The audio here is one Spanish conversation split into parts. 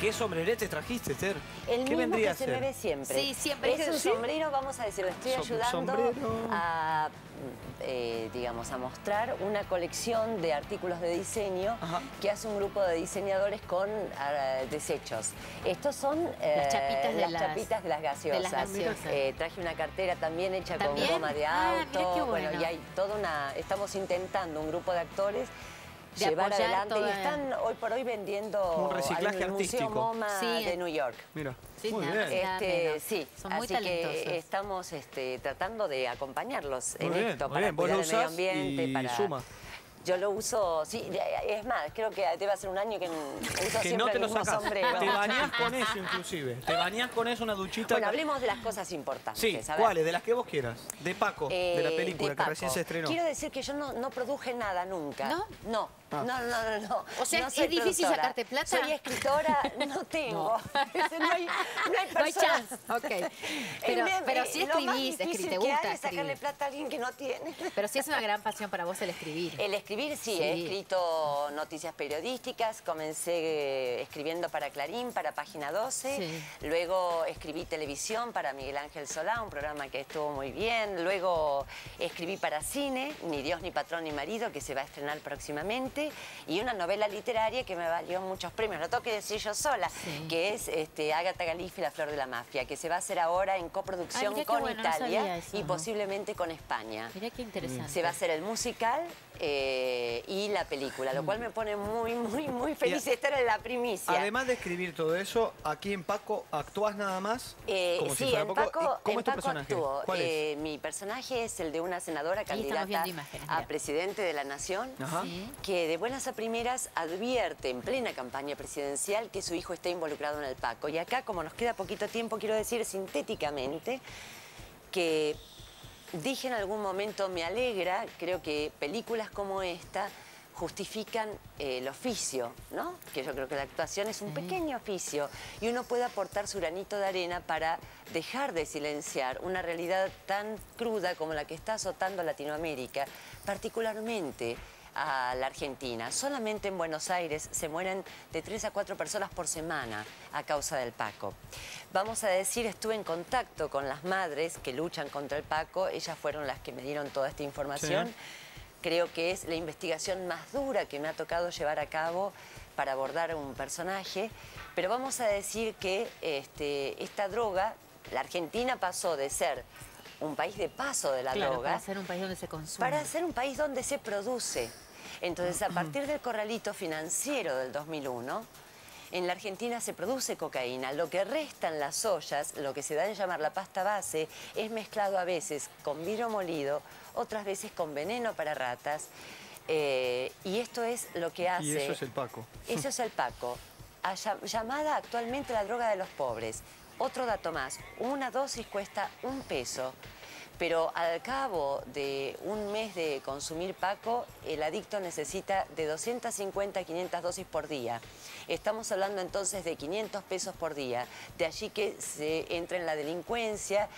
¿Qué sombrerete trajiste, Esther? El ¿Qué mismo vendría que a ser? Se me ve siempre. Sí, siempre. Es un sombrero, vamos a decirlo, estoy ayudando a, digamos, a mostrar una colección de artículos de diseño que hace un grupo de diseñadores con desechos. Estos son las chapitas de las gaseosas. Traje una cartera también hecha con goma de auto. Bueno, y hay toda una... Estamos intentando un grupo de actores llevar adelante y están hoy por hoy vendiendo un reciclaje al Museo MoMA de New York. Mira, sí, muy bien. Sí, son muy talentosos. Que estamos tratando de acompañarlos muy en bien, esto para cuidar el medio ambiente y para suma. Yo lo uso, sí, es más, creo que debe hacer un año que uso que siempre no te el mismo sombrero. Te bañás con eso, inclusive. Te bañás con eso, una duchita. Bueno, hablemos de las cosas importantes. Sí, ¿cuáles? De las que vos quieras. De Paco, de la película que recién se estrenó. Quiero decir que yo no produje nada nunca. ¿No? No. Ah. No. O sea, no es difícil sacarte plata. Soy escritora, no tengo. No hay chance. Okay. Pero si escribís, te gusta escribir. Sacarle plata a alguien que no tiene. Pero sí es una gran pasión para vos el escribir. El escribir, sí. He escrito noticias periodísticas. Comencé escribiendo para Clarín, para Página 12. Sí. Luego escribí televisión para Miguel Ángel Solá, un programa que estuvo muy bien. Luego escribí para cine, Ni Dios, Ni Patrón, Ni Marido, que se va a estrenar próximamente. Y una novela literaria que me valió muchos premios, lo tengo que decir yo sola, que es Agatha Galifi, La Flor de la Mafia, que se va a hacer ahora en coproducción con Italia y posiblemente con España. Mirá qué interesante. Se va a hacer el musical y la película, lo cual me pone muy, muy, muy feliz de estar en la primicia. Además de escribir todo eso, aquí en Paco, ¿actúas nada más? Sí, en Paco actúo. Mi personaje es el de una senadora candidata a presidente de la Nación, que de buenas a primeras advierte en plena campaña presidencial que su hijo está involucrado en el PACO. Y acá, como nos queda poquito tiempo, quiero decir sintéticamente que dije en algún momento, me alegra, creo que películas como esta justifican el oficio, ¿no? Que yo creo que la actuación es un pequeño oficio y uno puede aportar su granito de arena para dejar de silenciar una realidad tan cruda como la que está azotando Latinoamérica, particularmente a la Argentina. Solamente en Buenos Aires se mueren de 3 a 4 personas por semana a causa del PACO. Vamos a decir, estuve en contacto con las madres que luchan contra el PACO, ellas fueron las que me dieron toda esta información. Sí. Creo que es la investigación más dura que me ha tocado llevar a cabo para abordar un personaje, pero vamos a decir que esta droga, la Argentina pasó de ser un país de paso de la droga para ser un país donde se consume, para ser un país donde se produce. Entonces, a partir del corralito financiero del 2001, en la Argentina se produce cocaína. Lo que restan las ollas, lo que se da en llamar la pasta base, es mezclado a veces con vino molido, otras veces con veneno para ratas. Y esto es lo que hace... Y eso es el PACO. Eso es el PACO, llamada actualmente la droga de los pobres. Otro dato más, una dosis cuesta $1, pero al cabo de un mes de consumir PACO, el adicto necesita de 250 a 500 dosis por día. Estamos hablando entonces de $500 por día. De allí que se entra en la delincuencia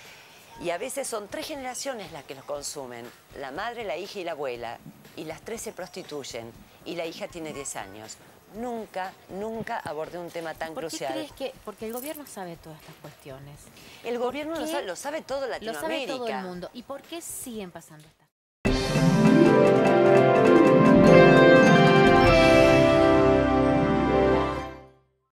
y a veces son 3 generaciones las que los consumen. La madre, la hija y la abuela. Y las 3 se prostituyen y la hija tiene 10 años. Nunca abordé un tema tan crucial. ¿Por qué crees que...? Porque el gobierno sabe todas estas cuestiones. El gobierno lo sabe todo Latinoamérica. Lo sabe todo el mundo. ¿Y por qué siguen pasando estas cosas?